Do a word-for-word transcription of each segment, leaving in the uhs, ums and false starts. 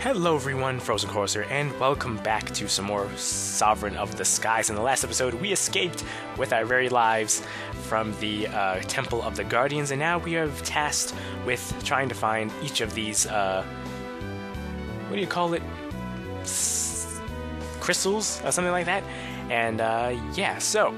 Hello everyone, FrozenColress here, and welcome back to some more Sovereign of the Skies. In the last episode, we escaped with our very lives from the uh, Temple of the Guardians, and now we are tasked with trying to find each of these, uh, what do you call it, S crystals, or something like that, and uh, yeah, so,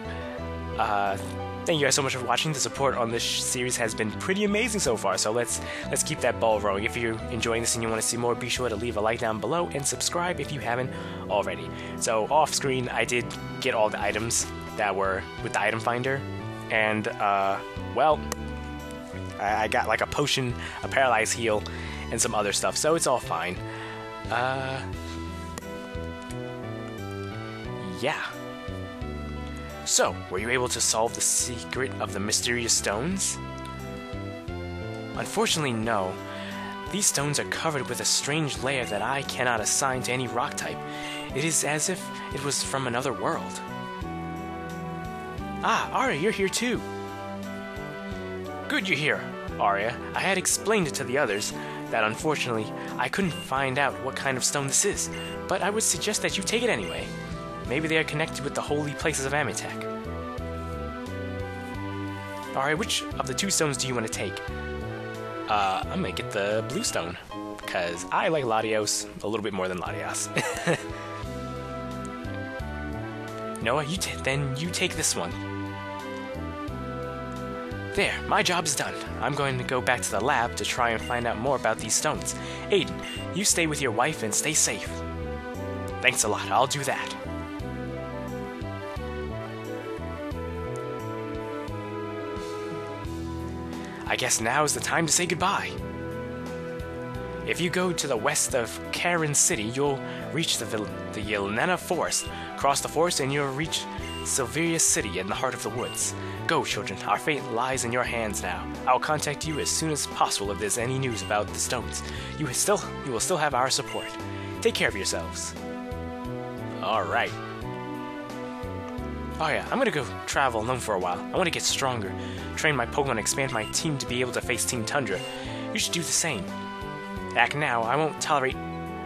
uh, thank you guys so much for watching. The support on this series has been pretty amazing so far, so let's let's keep that ball rolling. If you're enjoying this and you want to see more, be sure to leave a like down below and subscribe if you haven't already. So off screen, I did get all the items that were with the item finder, and uh, well, I, I got like a potion, a paralyzed heal, and some other stuff, so it's all fine. Uh, yeah. So, were you able to solve the secret of the mysterious stones? Unfortunately, no. These stones are covered with a strange layer that I cannot assign to any rock type. It is as if it was from another world. Ah, Aria, you're here too! Good you're here, Aria. I had explained it to the others that unfortunately I couldn't find out what kind of stone this is, but I would suggest that you take it anyway. Maybe they are connected with the holy places of Amitec. Alright, which of the two stones do you want to take? Uh, I'm going to get the blue stone, because I like Latios a little bit more than Latias. Noah, you t then you take this one. There, my job's done. I'm going to go back to the lab to try and find out more about these stones. Aiden, you stay with your wife and stay safe. Thanks a lot, I'll do that. I guess now is the time to say goodbye. If you go to the west of Karen City, you'll reach the, the Yelina Forest. Cross the forest and you'll reach Silveria City in the heart of the woods. Go, children. Our fate lies in your hands now. I'll contact you as soon as possible if there's any news about the stones. You, still, you will still have our support. Take care of yourselves. Alright. Oh yeah, I'm gonna go travel alone for a while. I wanna get stronger, train my Pokemon, expand my team to be able to face Team Tundra. You should do the same. Act now, I won't tolerate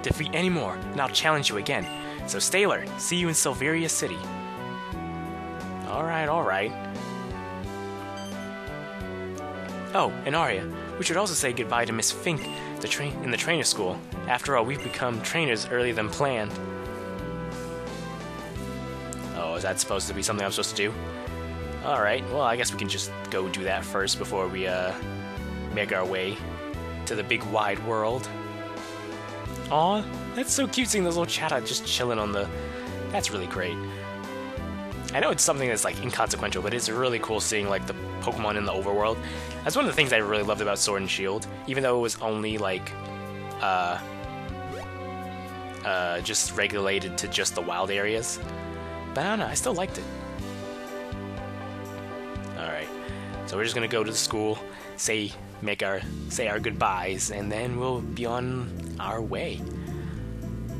defeat anymore, and I'll challenge you again. So stay alert, see you in Silveria City. Alright, alright. Oh, and Aria, we should also say goodbye to Miss Fink the tra in the trainer school. After all, we've become trainers earlier than planned. Oh, is that supposed to be something I'm supposed to do? Alright, well, I guess we can just go do that first before we, uh, make our way to the big wide world. Aw, that's so cute seeing those little chat out just chilling on the... That's really great. I know it's something that's, like, inconsequential, but it's really cool seeing, like, the Pokemon in the overworld. That's one of the things I really loved about Sword and Shield, even though it was only, like, uh... Uh, just regulated to just the wild areas. But I don't know, I still liked it. Alright, so we're just gonna go to the school, say make our say our goodbyes, and then we'll be on our way.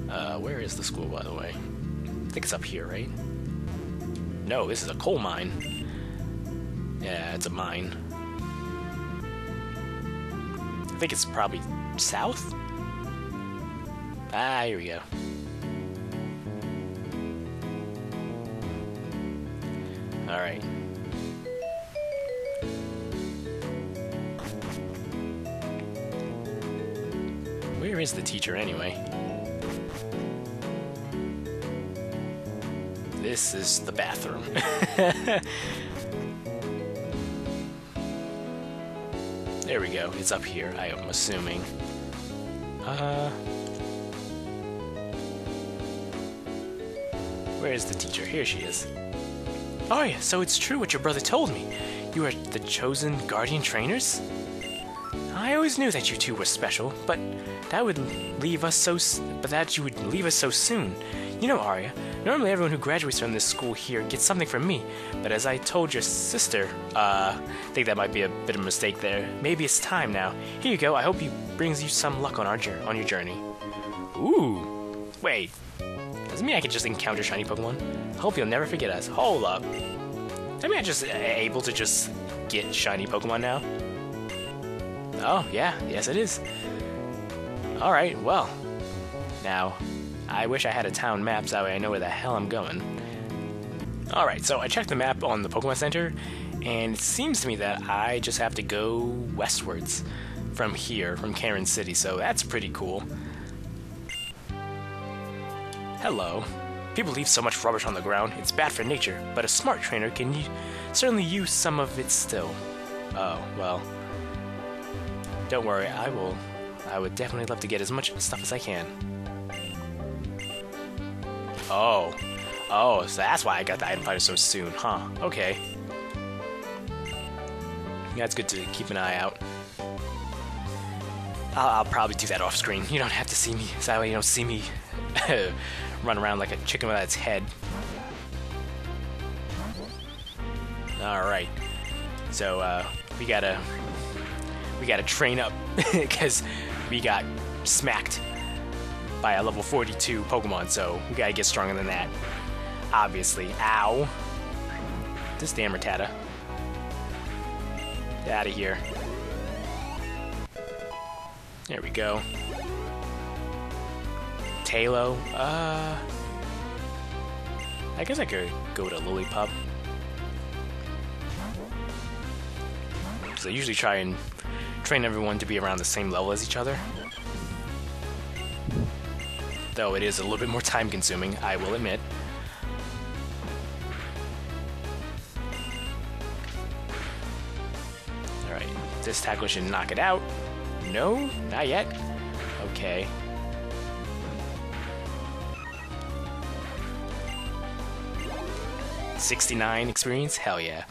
Uh, where is the school, by the way? I think it's up here, right? No, this is a coal mine. Yeah, it's a mine. I think it's probably south? Ah, here we go. All right. Where is the teacher anyway? This is the bathroom. There we go. It's up here, I am assuming. Uh, where is the teacher? Here she is. Aria, so it's true what your brother told me. You are the chosen guardian trainers? I always knew that you two were special, but that would leave us so s but that you would leave us so soon. You know, Aria, normally everyone who graduates from this school here gets something from me, but as I told your sister, uh, I think that might be a bit of a mistake there. Maybe it's time now. Here you go. I hope it brings you some luck on our jour on your journey. Ooh. Wait. Does it mean I can just encounter shiny Pokemon? I hope you'll never forget us. Hold up. I mean, I'm just able to just get shiny Pokemon now. Oh, yeah. Yes, it is. Alright, well. Now, I wish I had a town map so that way I know where the hell I'm going. Alright, so I checked the map on the Pokemon Center, and it seems to me that I just have to go westwards from here, from Karen City, so that's pretty cool. Hello. People leave so much rubbish on the ground, it's bad for nature, but a smart trainer can certainly use some of it still. Oh, well. Don't worry, I will... I would definitely love to get as much stuff as I can. Oh. Oh, so that's why I got the item finder so soon, huh? Okay. Yeah, it's good to keep an eye out. I'll, I'll probably do that off screen. You don't have to see me, so that way you don't see me run around like a chicken without its head. Alright. So, uh, we gotta... We gotta train up, because we got smacked by a level forty-two Pokemon, so we gotta get stronger than that. Obviously. Ow. This damn Rattata. Get out of here. There we go. Talo. Uh... I guess I could go to Lilipup. So I usually try and train everyone to be around the same level as each other. Though it is a little bit more time consuming, I will admit. Alright, this tackle should knock it out. No, not yet. Okay. sixty-nine experience? Hell yeah.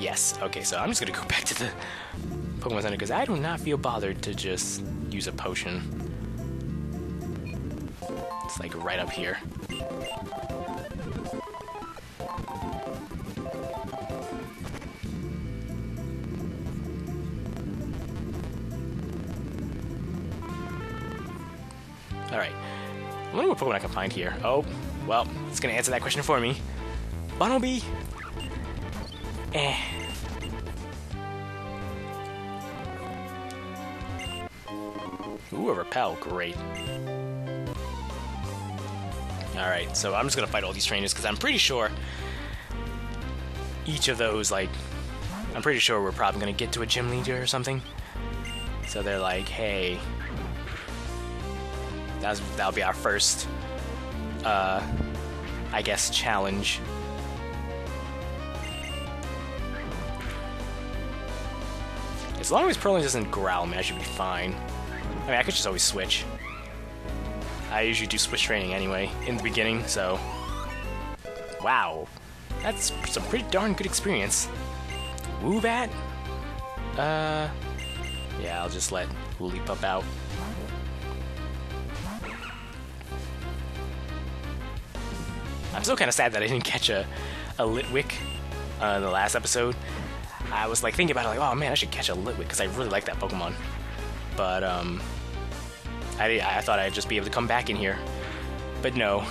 Yes, okay, so I'm just gonna go back to the Pokemon Center because I do not feel bothered to just use a potion. It's like right up here. Alright, I wonder what Pokemon I can find here. Oh, well, it's gonna answer that question for me. Bunnelby! Eh. Ooh, a repel. Great. Alright, so I'm just gonna fight all these trainers because I'm pretty sure each of those, like, I'm pretty sure we're probably gonna get to a gym leader or something. So they're like, hey, that's, that'll be our first, uh, I guess, challenge. As long as Perlin doesn't growl me, I should be fine. I mean, I could just always switch. I usually do switch training anyway, in the beginning, so... Wow. That's some pretty darn good experience. Woobat? Uh... Yeah, I'll just let Lilipup out. I'm still kind of sad that I didn't catch a, a Litwick uh, in the last episode. I was like thinking about it, like, oh man, I should catch a Litwick because I really like that Pokemon. But um, I I thought I'd just be able to come back in here, but no.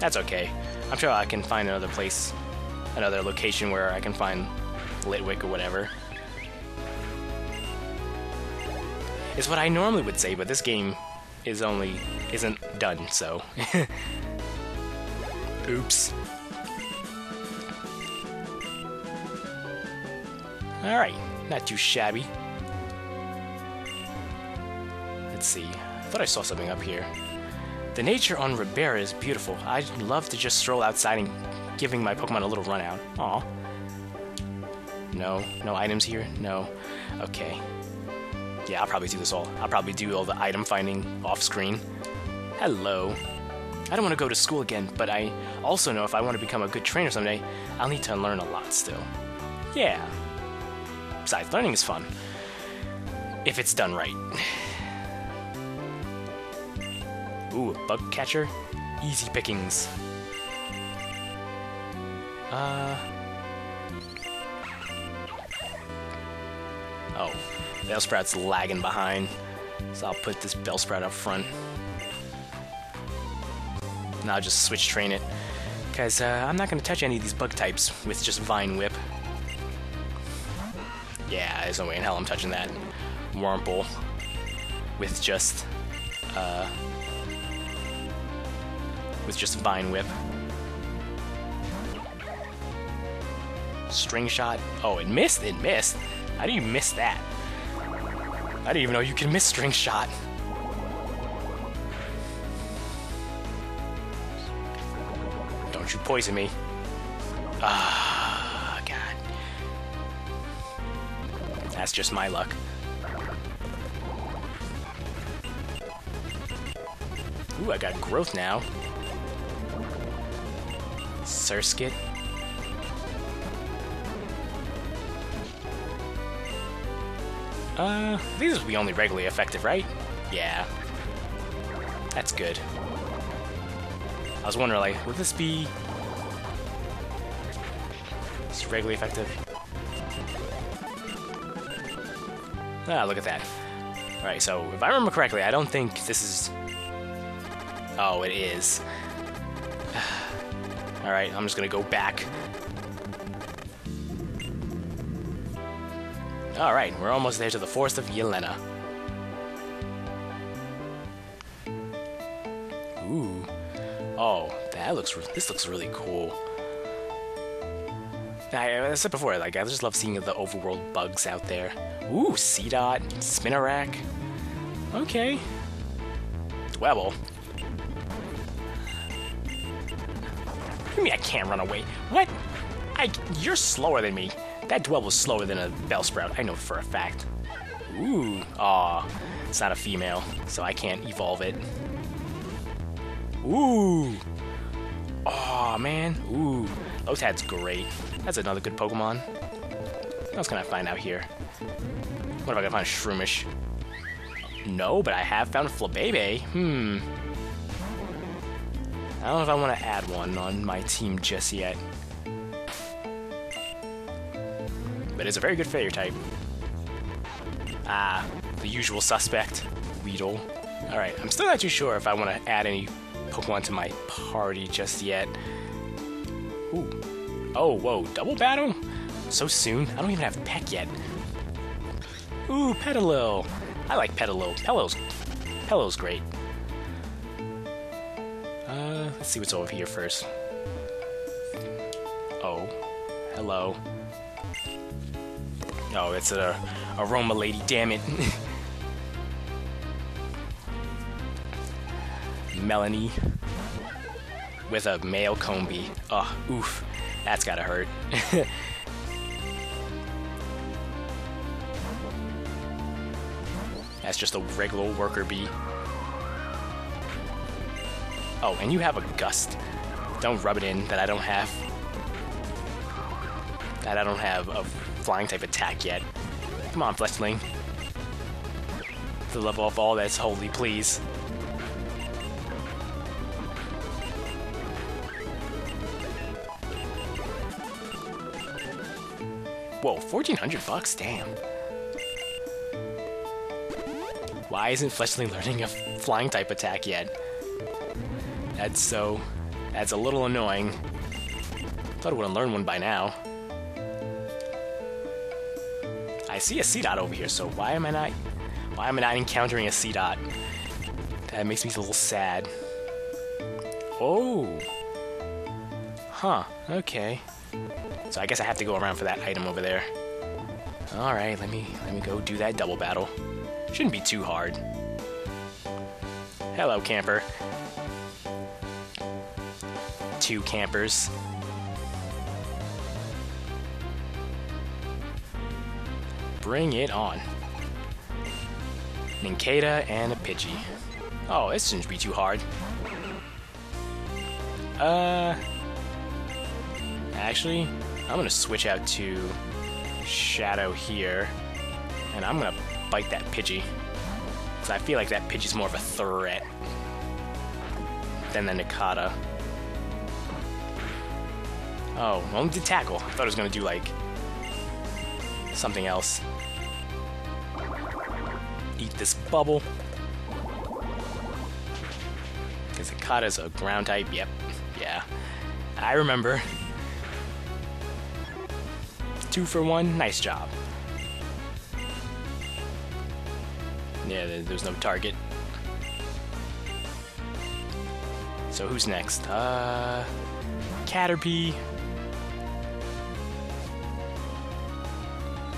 That's okay. I'm sure I can find another place, another location where I can find Litwick or whatever. It's what I normally would say, but this game is only isn't done, so. Oops. Alright, not too shabby. Let's see, I thought I saw something up here. The nature on Ribera is beautiful. I'd love to just stroll outside and giving my Pokemon a little run out. Aw. No, no items here? No. Okay. Yeah, I'll probably do this all. I'll probably do all the item finding off screen. Hello. I don't want to go to school again, but I also know if I want to become a good trainer someday, I'll need to learn a lot still. Yeah. Besides, learning is fun. If it's done right. Ooh, a bug catcher? Easy pickings. Uh... Oh, Bellsprout's lagging behind. So I'll put this Bellsprout up front. And I'll just switch train it. Because uh, I'm not going to touch any of these bug types with just Vine Whip. Yeah, there's no way in hell I'm touching that. Wurmple with just uh, with just Vine Whip. String Shot. Oh, it missed. It missed. How do you miss that? I didn't even know you can miss String Shot. Don't you poison me. Ah, God. That's just my luck. Ooh, I got growth now. Surskit. Uh, these will be only regularly effective, right? Yeah. That's good. I was wondering, like, would this be... It's regularly effective. Ah, look at that. Alright, so, if I remember correctly, I don't think this is... Oh, it is. Alright, I'm just gonna go back. Alright, we're almost there to the Forest of Yelina. Ooh. Oh, that looks, this looks really cool. I, I said before, like, I just love seeing the overworld bugs out there. Ooh, Seedot, Spinarak. Okay. Dwebble. What do you mean I can't run away? What? I, you're slower than me. That Dwebble is slower than a Bellsprout, I know for a fact. Ooh, aw, it's not a female, so I can't evolve it. Ooh, aw, man, ooh, Lotad's great. That's another good Pokemon. What else can I find out here? What if I can find Shroomish? No, but I have found Flabébé. Hmm. I don't know if I want to add one on my team just yet. But it's a very good failure type. Ah, the usual suspect, Weedle. Alright, I'm still not too sure if I want to add any Pokemon to my party just yet. Ooh. Oh, whoa, double battle? So soon? I don't even have Peck yet. Ooh, Petalil. I like Petalil. Petalil's, Petalil's great. Uh, let's see what's over here first. Oh, hello. Oh, it's a aroma lady, damn it. Melanie with a male combi. Oh, oof. That's gotta hurt. That's just a regular worker bee. Oh, and you have a gust. Don't rub it in that I don't have. That I don't have a flying type attack yet. Come on, Fletchling. To level up all that's holy, please. Whoa, fourteen hundred bucks? Damn. Why isn't Fletchling learning a flying type attack yet? That's so... That's a little annoying. Thought I would've learned one by now. I see a Seedot over here, so why am I not why am I not encountering a Seedot? That makes me a little sad. Oh. Huh, okay. So I guess I have to go around for that item over there. Alright, let me let me go do that double battle. Shouldn't be too hard. Hello, camper. Two campers. Bring it on. Nincada and a Pidgey. Oh, this shouldn't be too hard. Uh... Actually, I'm gonna switch out to Shadow here. And I'm gonna bite that Pidgey. Because I feel like that Pidgey's more of a threat than the Nincada. Oh, only did tackle. I thought it was gonna do, like, something else. Eat this bubble. Because Nincada's a ground type, yep. Yeah. I remember. Two for one, nice job. Yeah, there's no target. So who's next? Uh, Caterpie.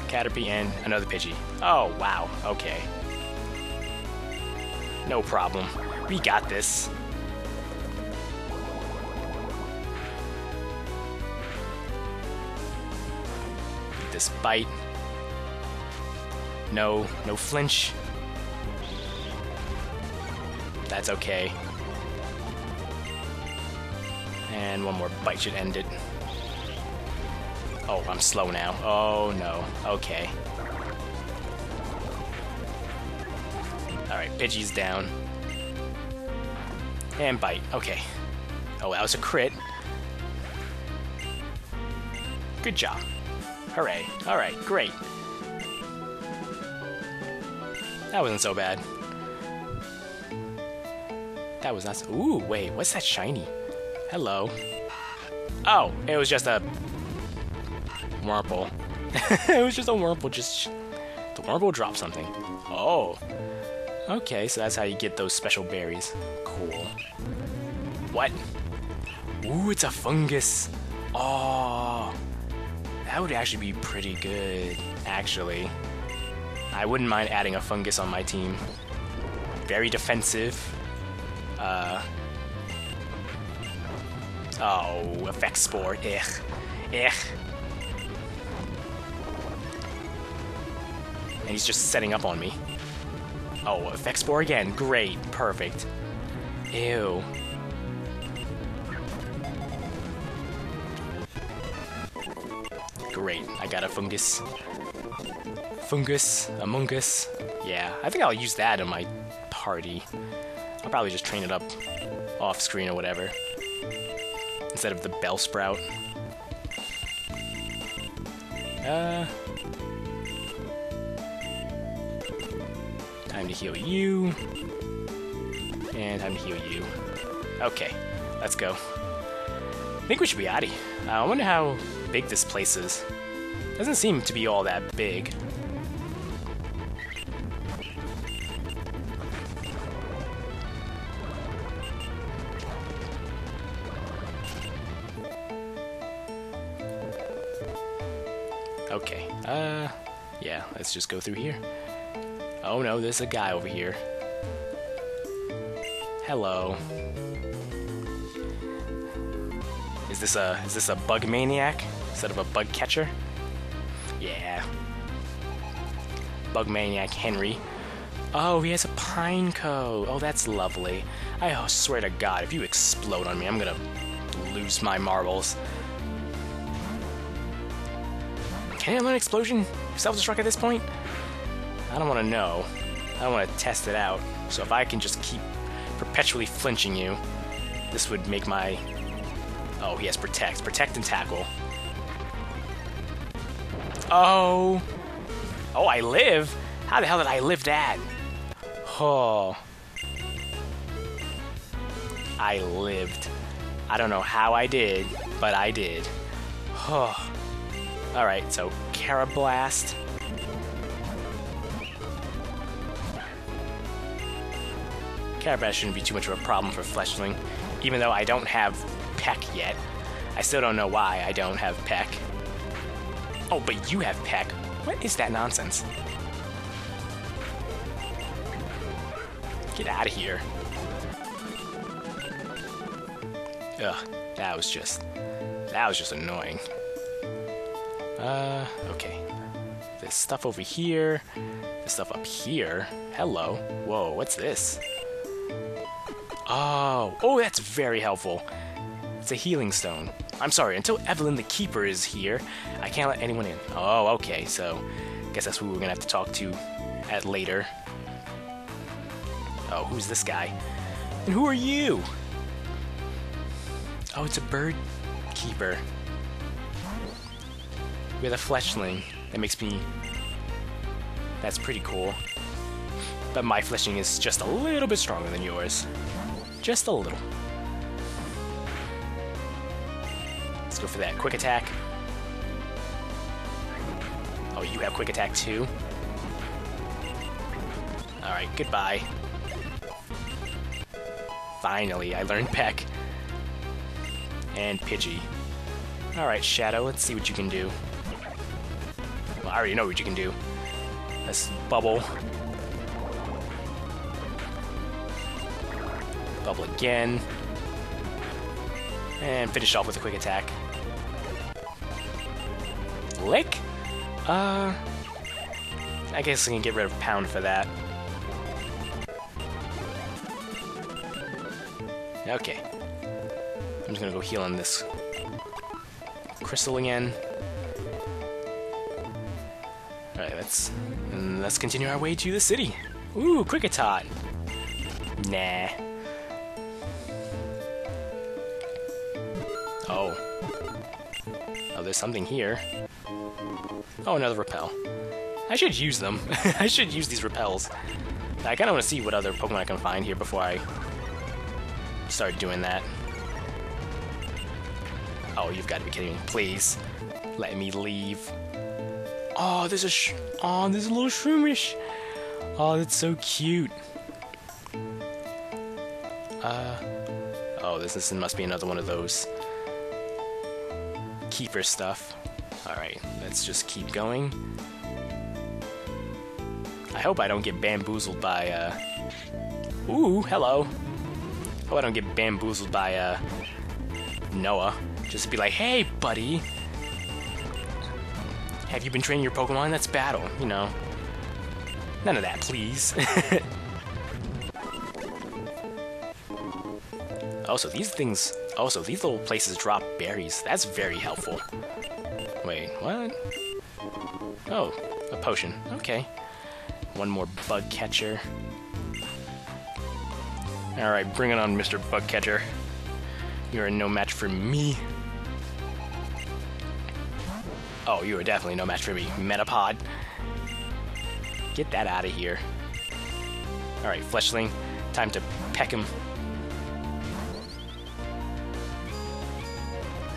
Caterpie and another Pidgey. Oh, wow. Okay. No problem. We got this. Despite. No, no flinch. That's okay. And one more bite should end it. Oh, I'm slow now. Oh no. Okay. Alright, Pidgey's down. And bite. Okay. Oh, that was a crit. Good job. Hooray. Alright, great. That wasn't so bad. That was not so... Ooh, wait, what's that shiny? Hello. Oh, it was just a... Wurmple. It was just a Wurmple, just... The Wurmple dropped something. Oh. Okay, so that's how you get those special berries. Cool. What? Ooh, it's a fungus. Oh. That would actually be pretty good, actually. I wouldn't mind adding a fungus on my team. Very defensive. Uh... Oh, effect spore. Ech. Ech. And he's just setting up on me. Oh, effect spore again. Great. Perfect. Ew. Great. I got a fungus. Fungus. Among Us. Yeah. I think I'll use that in my party. I'll probably just train it up off screen or whatever. Instead of the Bellsprout. Uh, time to heal you. And time to heal you. Okay, let's go. I think we should be out of here. Uh, I wonder how big this place is. Doesn't seem to be all that big. Okay, uh, yeah, let's just go through here. Oh no, there's a guy over here. Hello. Is this a, is this a bug maniac instead of a bug catcher? Yeah. Bug maniac Henry. Oh, he has a pineco. Oh, that's lovely. I swear to God, if you explode on me, I'm gonna lose my marbles. Can it learn explosion? Self-destruct at this point? I don't want to know. I don't want to test it out. So if I can just keep perpetually flinching you, this would make my... Oh, he has protect. Protect and tackle. Oh! Oh, I live? How the hell did I live that? Oh. I lived. I don't know how I did, but I did. Oh. Alright, so Carablast. Carablast shouldn't be too much of a problem for Fletchling, even though I don't have Peck yet. I still don't know why I don't have Peck. Oh, but you have Peck. What is that nonsense? Get out of here. Ugh, that was just... That was just annoying. Uh, okay. There's stuff over here. There's stuff up here. Hello. Whoa, what's this? Oh, oh, that's very helpful. It's a healing stone. I'm sorry, until Evelyn the Keeper is here, I can't let anyone in. Oh, okay, so I guess that's who we're gonna have to talk to at later. Oh, who's this guy? And who are you? Oh, it's a bird keeper. With a Fletchling. That makes me... That's pretty cool. But my Fletchling is just a little bit stronger than yours. Just a little. Let's go for that quick attack. Oh, you have quick attack too? Alright, goodbye. Finally, I learned Peck. And Pidgey. Alright, Shadow, let's see what you can do. Well, I already know what you can do. Let's bubble. Bubble again. And finish off with a quick attack. Lick? Uh... I guess I can get rid of Pound for that. Okay. I'm just gonna go heal on this Crystal again. Alright, let's and let's continue our way to the city. Ooh, Cricketot! Nah. Oh. Oh, there's something here. Oh, another repel. I should use them. I should use these repels. I kinda wanna see what other Pokemon I can find here before I start doing that. Oh, you've got to be kidding me. Please, let me leave. Oh, there's a sh oh, there's a little Shroomish. Oh, that's so cute. Uh, oh, this, this must be another one of those Keeper stuff. Alright, let's just keep going. I hope I don't get bamboozled by, uh... Ooh, hello. I hope I don't get bamboozled by, uh... Noah. Just be like, hey, buddy! Have you been training your Pokemon? That's battle, you know. None of that, please. Also, these things... Also, these little places drop berries. That's very helpful. Wait, what? Oh, a potion. Okay. One more bug catcher. Alright, bring it on, Mister Bug Catcher. You're no match for me. Oh, you are definitely no match for me, Metapod. Get that out of here. Alright, Fletchling, time to peck him.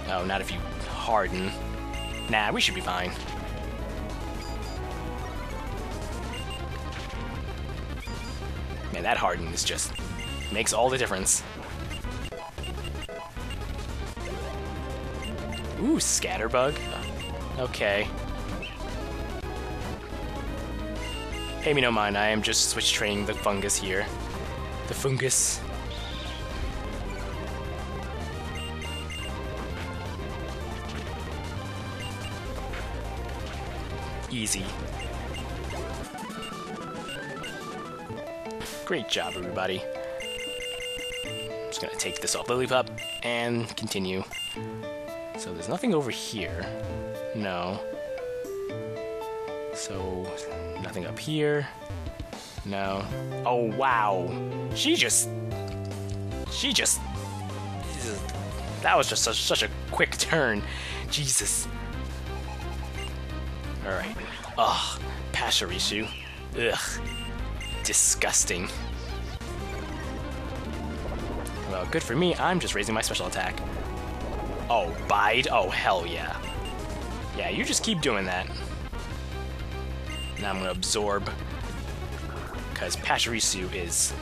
Oh, not if you harden. Nah, we should be fine. Man, that harden is just... makes all the difference. Ooh, Scatterbug. Okay. Pay me no mind, I am just switch training the fungus here. The fungus. Easy. Great job, everybody. I'm just gonna take this off Lilipup and continue. So there's nothing over here. No. So, nothing up here. No. Oh, wow. She just... She just... That was just such, such a quick turn. Jesus. Alright. Ugh. Pachirisu. Ugh. Disgusting. Well, good for me. I'm just raising my special attack. Oh, Bide? Oh, hell yeah. Yeah, you just keep doing that. Now I'm gonna absorb. Because Pachirisu is...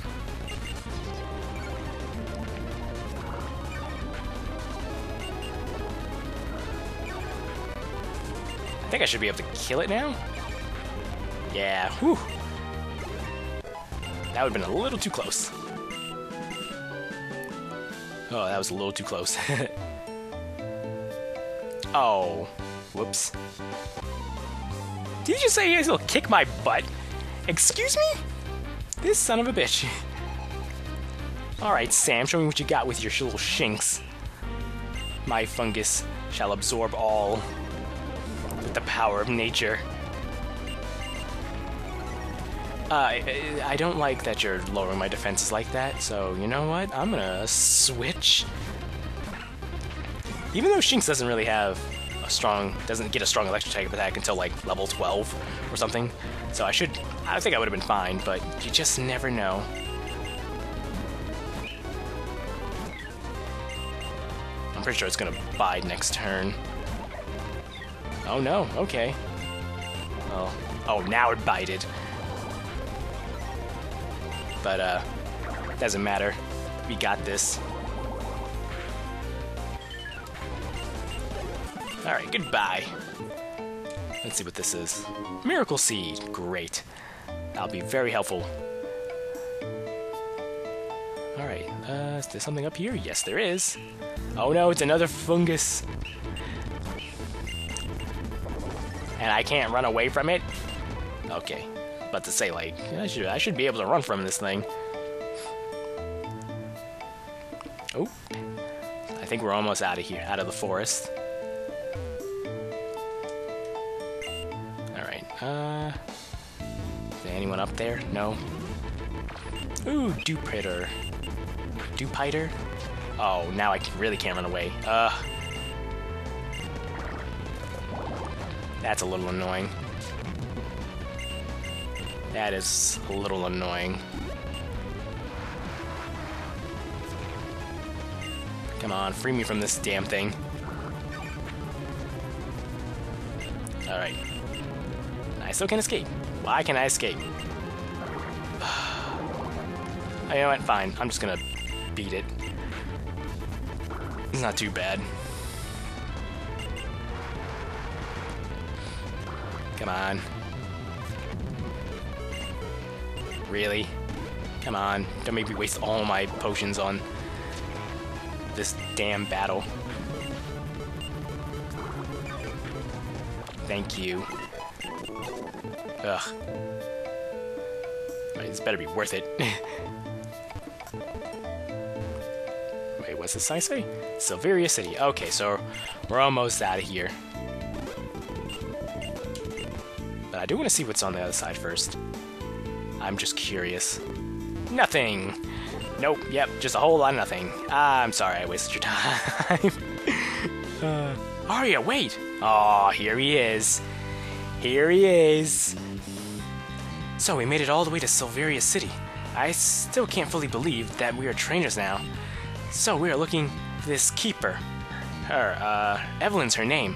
I think I should be able to kill it now? Yeah, whew. That would've been a little too close. Oh, that was a little too close. Oh. Whoops. Did you just say you guys will kick my butt? Excuse me? This son of a bitch. Alright, Sam, show me what you got with your little Shinx. My fungus shall absorb all with the power of nature. Uh, I, I don't like that you're lowering my defenses like that, so you know what? I'm gonna switch. Even though Shinx doesn't really have a strong, doesn't get a strong electric type attack until like level twelve or something, so I should, I think I would have been fine, but you just never know. I'm pretty sure it's gonna bide next turn. Oh no, okay. Well, oh, now it bided. but uh, doesn't matter. We got this. Alright, goodbye. Let's see what this is. Miracle Seed. Great. That'll be very helpful. Alright, uh, is there something up here? Yes, there is. Oh no, it's another fungus. And I can't run away from it? Okay. About to say, like, I should, I should be able to run from this thing. Oh. I think we're almost out of here, out of the forest. Alright, uh... is there anyone up there? No. Ooh, Dupiter. Dupiter? Oh, now I really can't run away. Uh... That's a little annoying. That is a little annoying. Come on, free me from this damn thing. Alright. I still can't escape. Why can't I escape? I know what, fine. I'm just gonna beat it. It's not too bad. Come on. Really? Come on. Don't make me waste all my potions on this damn battle. Thank you. Ugh. Right, this better be worth it. Wait, what's this sign say? Silveria City. Okay, so we're almost out of here. I do want to see what's on the other side first. I'm just curious. Nothing! Nope, yep, just a whole lot of nothing. Ah, I'm sorry I wasted your time. uh, Aria, wait! Aw, here he is. Here he is. So we made it all the way to Silveria City. I still can't fully believe that we are trainers now. So we are looking for this Keeper. Her, uh, Evelyn's her name.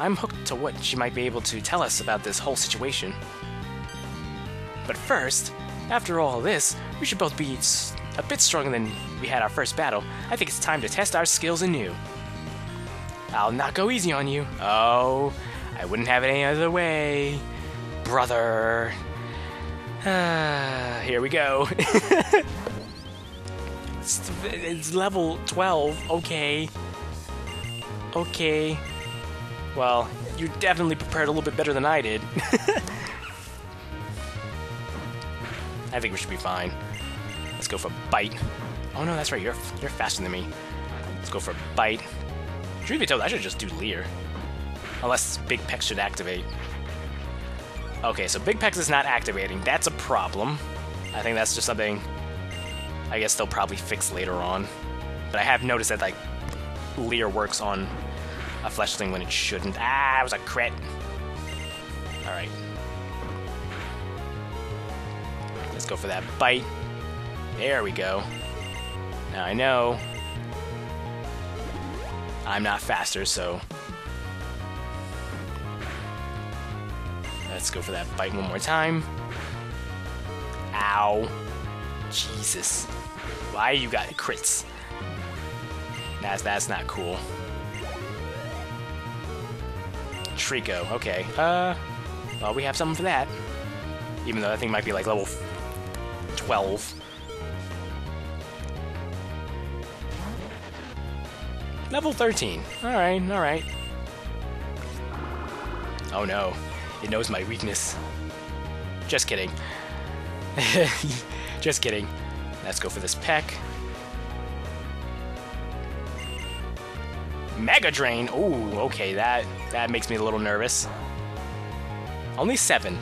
I'm hooked to what she might be able to tell us about this whole situation. But first, after all this, we should both be a bit stronger than we had our first battle. I think it's time to test our skills anew. I'll not go easy on you. Oh, I wouldn't have it any other way, brother. Ah, here we go. it's, it's level twelve, okay. Okay. Well, you definitely prepared a little bit better than I did. I think we should be fine. Let's go for bite. Oh no, that's right. You're you're faster than me. Let's go for bite. Truth be told, I should just do Leer, unless Big Pex should activate. Okay, so Big Pex is not activating. That's a problem. I think that's just something. I guess they'll probably fix later on. But I have noticed that like Leer works on a Fletchling when it shouldn't. Ah, it was a crit. Alright. Let's go for that bite. There we go. Now I know I'm not faster, so let's go for that bite one more time. Ow. Jesus. Why you got crits? That's, that's not cool. Trico, okay. Uh, well, we have something for that. Even though that thing might be like level twelve. Level thirteen. Alright, alright. Oh no. It knows my weakness. Just kidding. Just kidding. Let's go for this peck. Mega Drain! Ooh, okay, that that makes me a little nervous. Only seven.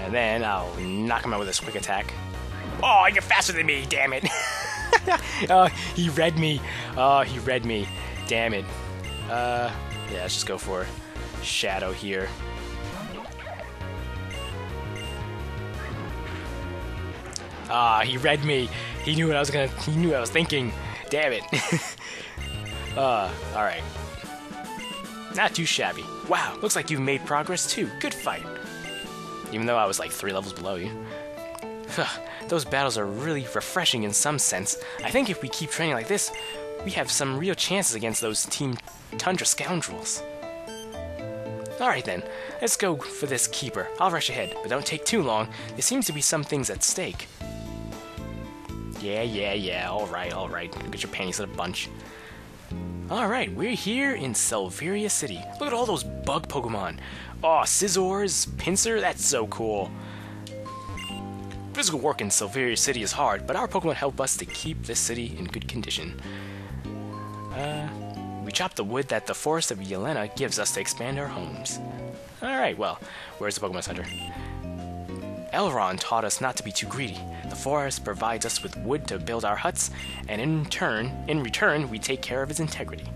And then I'll knock him out with this quick attack. Oh, you're faster than me, damn it! Oh, he read me. Oh, he read me. Damn it. Uh, yeah, let's just go for Shadow here. Ah, he read me. He knew what I was gonna. He knew what I was thinking. Damn it. uh, all right. Not too shabby. Wow, looks like you've made progress too. Good fight. Even though I was like three levels below you. Those battles are really refreshing in some sense. I think if we keep training like this, we have some real chances against those Team Tundra scoundrels. Alright then, let's go for this Keeper. I'll rush ahead, but don't take too long. There seems to be some things at stake. Yeah, yeah, yeah, alright, alright. Get your panties in a bunch. Alright, we're here in Silveria City. Look at all those bug Pokemon. Aw, oh, Scizors, Pinsir, that's so cool. Physical work in Silveria City is hard, but our Pokemon help us to keep this city in good condition. Uh, we chop the wood that the forest of Yelena gives us to expand our homes. Alright, well, where's the Pokemon Center? Elrond taught us not to be too greedy. The forest provides us with wood to build our huts, and in turn, in return, we take care of its integrity.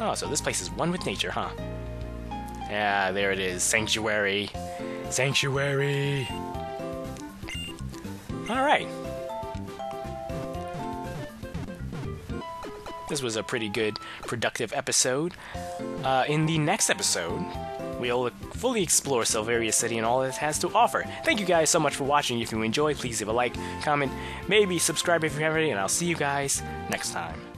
Oh, so this place is one with nature, huh? Yeah, there it is. Sanctuary. Sanctuary! Alright. This was a pretty good, productive episode. Uh, in the next episode, we'll fully explore Silveria City and all it has to offer. Thank you guys so much for watching. If you enjoyed, please leave a like, comment, maybe subscribe if you haven't already, and I'll see you guys next time.